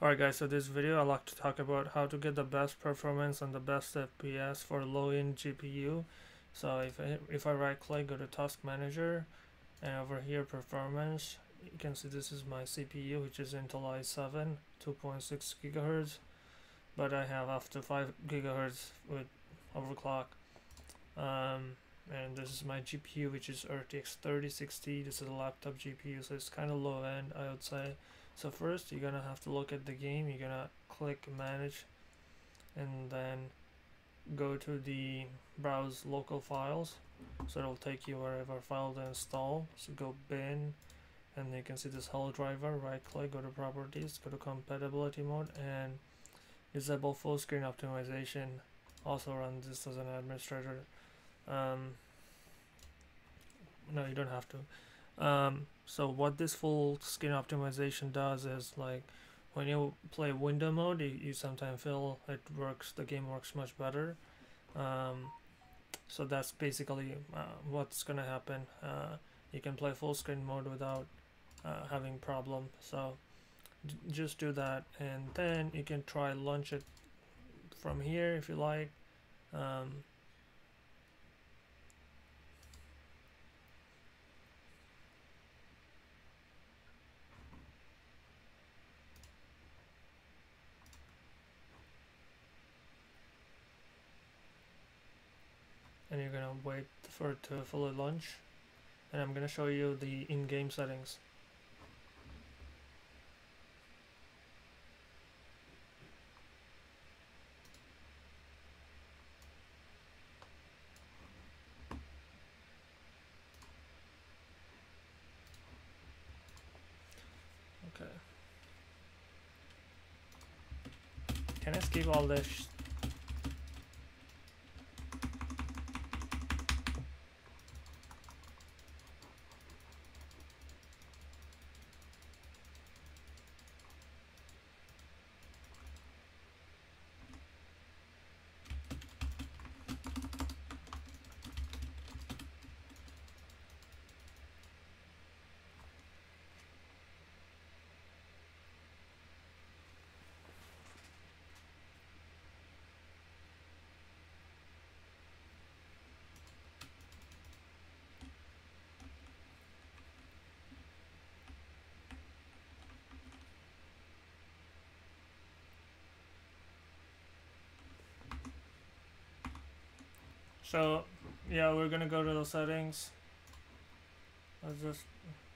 Alright guys, so this video I like to talk about how to get the best performance and the best FPS for low-end GPU. So if I right click, go to task manager, and over here performance, you can see this is my CPU, which is Intel i7 2.6 GHz, but I have up to 5 GHz with overclock, and this is my GPU, which is RTX 3060. This is a laptop GPU, so it's kind of low end, I would say. So first you're gonna have to look at the game. You're gonna click manage and then go to the browse local files, so it'll take you wherever file to install. So go bin, and you can see this whole driver. Right click, go to properties, go to compatibility mode, and disable full screen optimization. Also run this as an administrator. No, you don't have to. So what this full screen optimization does is, like, when you play window mode, you sometimes feel the game works much better. So that's basically what's gonna happen. You can play full screen mode without having problem. So just do that, and then you can try launch it from here if you like. And you're gonna wait for it to fully launch, and I'm gonna show you the in-game settings. Okay. Can I skip all this? So yeah, we're gonna go to the settings. Let's just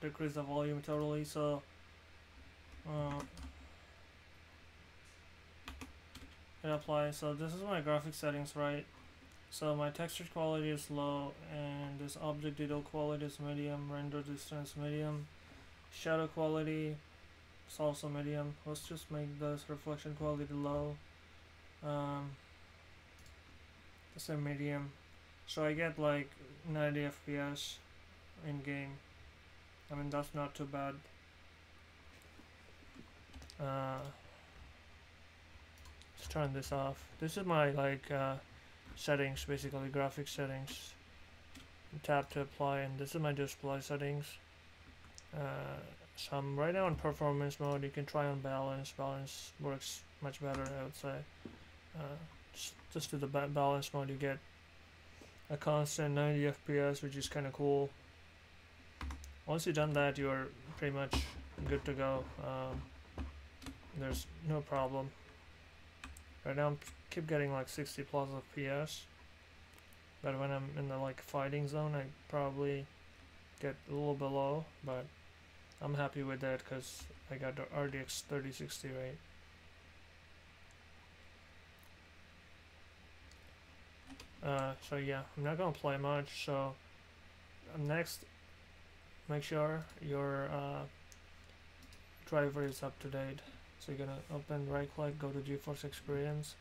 decrease the volume totally. So hit apply. So this is my graphic settings, right? So my texture quality is low, and this object detail quality is medium, render distance medium, shadow quality is also medium. Let's just make this reflection quality low. It's a medium. So I get like 90 FPS in game. I mean, that's not too bad. Let's turn this off. This is my settings, basically graphic settings. Tap to apply, and this is my display settings. So I'm right now in performance mode. You can try on balance. Balance works much better, I would say. Just to the balance mode, you get a constant 90 FPS, which is kind of cool. Once you've done that, you're pretty much good to go. There's no problem. Right now, I keep getting like 60 plus FPS, but when I'm in the fighting zone, I probably get a little below. But I'm happy with that because I got the RTX 3060, right? So yeah, I'm not gonna play much. So next, make sure your driver is up to date. So you're gonna open, right click, go to GeForce Experience,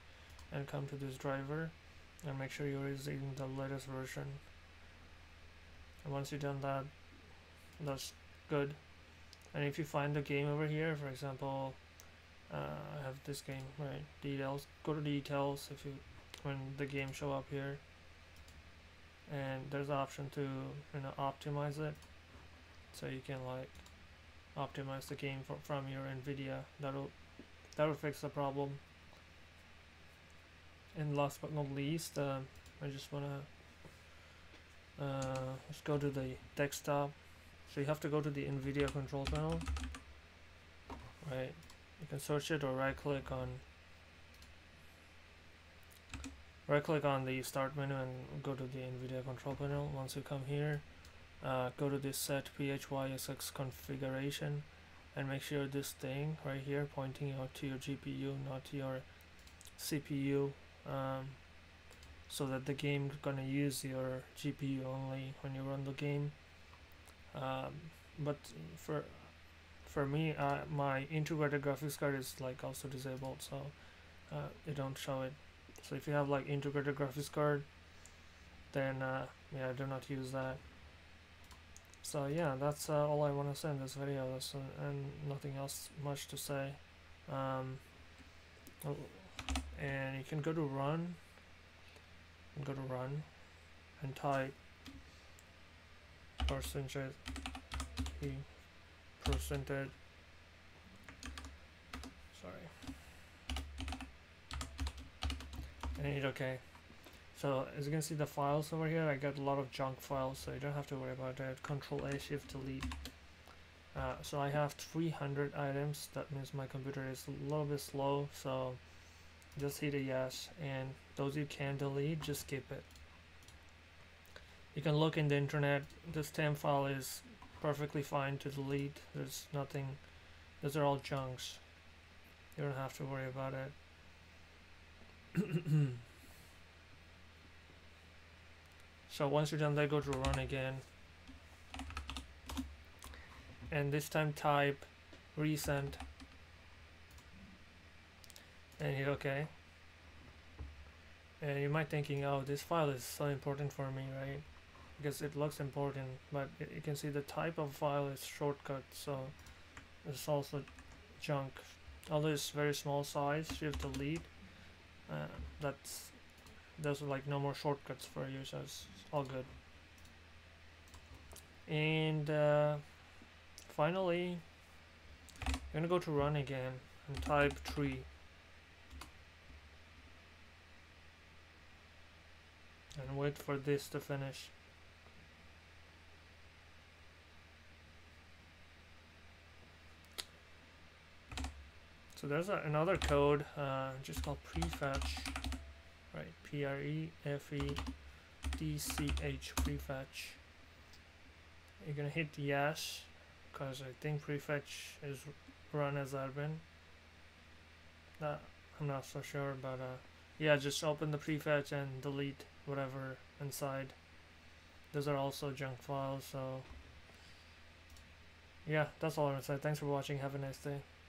and come to this driver, and make sure you're using the latest version. And once you've done that, that's good. And if you find the game over here, for example, I have this game, right? Details. Go to details if you. When the game show up here, and there's an option to optimize it, so you can optimize the game from your NVIDIA. That'll that would fix the problem. And last but not least, I just want to let's go to the desktop. So you have to go to the NVIDIA control panel, right? You can search it or right click on the start menu and go to the NVIDIA control panel. Once you come here, go to this set PHYSX configuration and make sure this thing right here pointing out to your GPU, not to your CPU, so that the game gonna use your GPU only when you run the game. But for me, my integrated graphics card is like also disabled, so it don't show it. So if you have like integrated graphics card, then yeah, do not use that. So yeah, that's all I want to say in this video, and nothing else much to say. And you can go to run, and type percentage, and hit OK. So as you can see, the files over here, I got a lot of junk files, so you don't have to worry about that. Control A, Shift, Delete. So I have 300 items. That means my computer is a little bit slow, so just hit a yes, and those you can delete, just skip it. You can look in the internet. This temp file is perfectly fine to delete. There's nothing. Those are all junks. You don't have to worry about it. So once you're done that, go to run again, and this time type recent and hit OK. And you might thinking, oh, this file is so important for me, right? Because it looks important, but you can see the type of file is shortcut, so it's also junk. Although it's very small size, Shift Delete. There's like no more shortcuts for you, so it's all good. And finally, I'm gonna go to run again and type tree. And wait for this to finish. So there's another code just called prefetch, right? prefetch, prefetch. You're gonna hit yes, because I think prefetch is run as admin. I'm not so sure, but yeah, just open the prefetch and delete whatever inside. Those are also junk files. So yeah, that's all I'm gonna say. Thanks for watching. Have a nice day.